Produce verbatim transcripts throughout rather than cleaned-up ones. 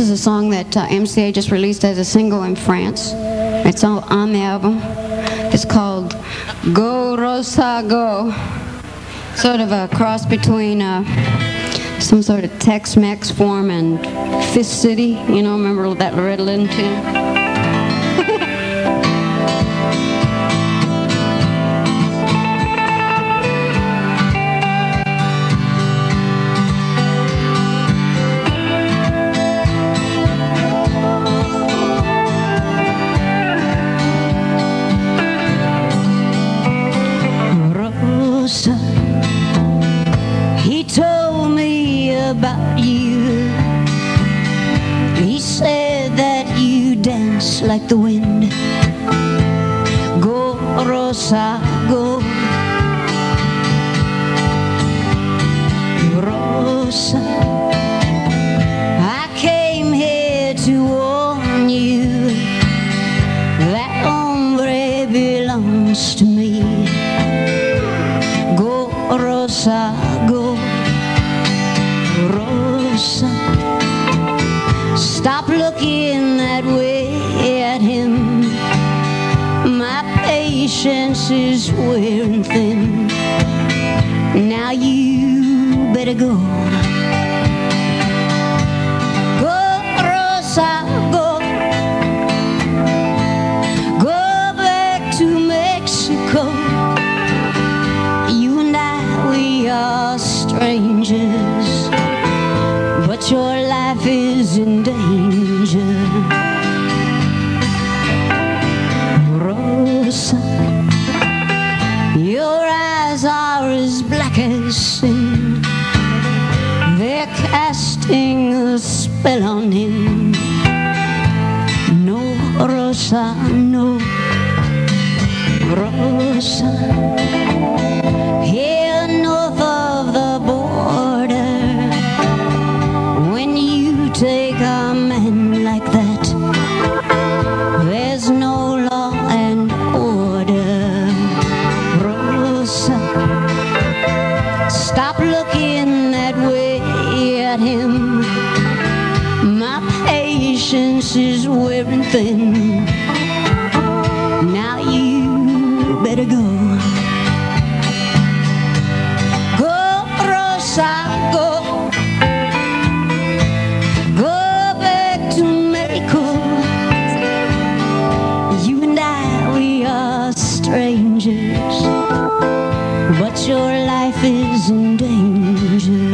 This is a song that uh, M C A just released as a single in France. It's all on the album. It's called Go Rosa Go. Sort of a cross between uh, some sort of Tex-Mex form and Fist City. You know, remember that Loretta Lynn tune? He told me about you. He said that you dance like the wind. Go, Rosa, go. Rosa, I came here to warn you. That hombre belongs to me. Rosa, go, Rosa. Stop looking that way at him. My patience is wearing thin. Now you better go. Go, Rosa, go. Go back to Mexico. Strangers, but your life is in danger. Rosa, your eyes are as black as sin. They're casting a spell on him. No, Rosa, no, Rosa. Here north of the border, when you take a man like that, there's no law and order. Rosa, stop looking that way at him. My patience is wearing thin. Now you better go. Go, go back to Mexico. You and I, we are strangers, but your life is in danger.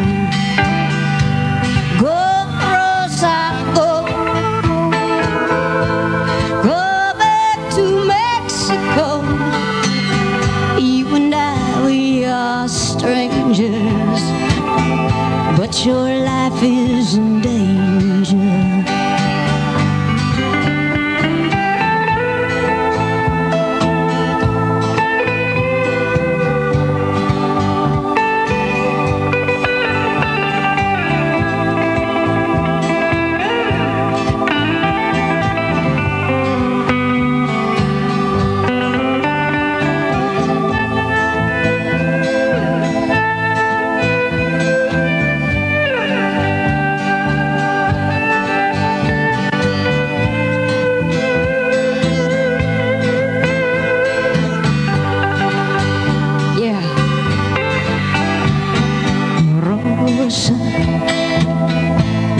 Go, Rosa, go. Go back to Mexico. You and I, we are strangers, but your life is in danger.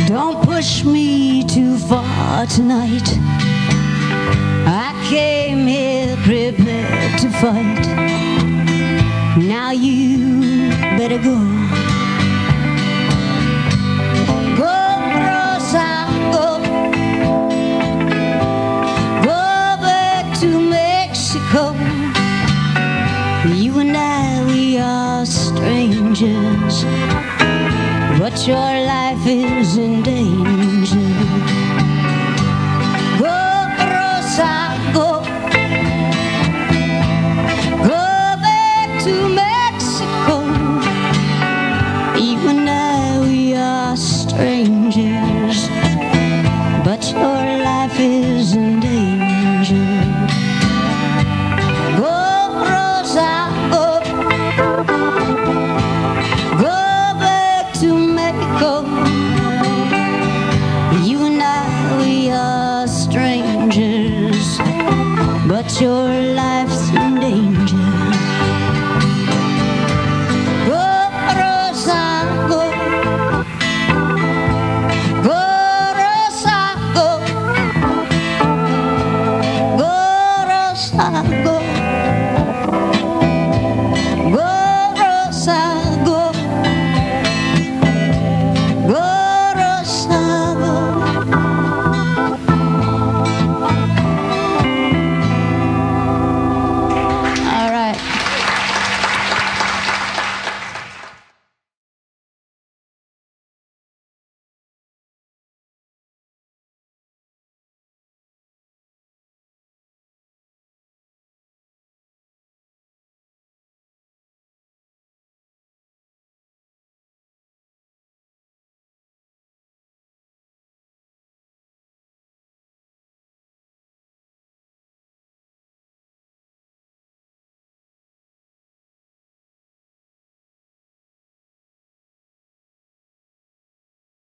Don't push me too far tonight. I came here prepared to fight. Now you better go. Go, Rosa, go. Go back to Mexico. You and I, we are strangers, but your life is in danger.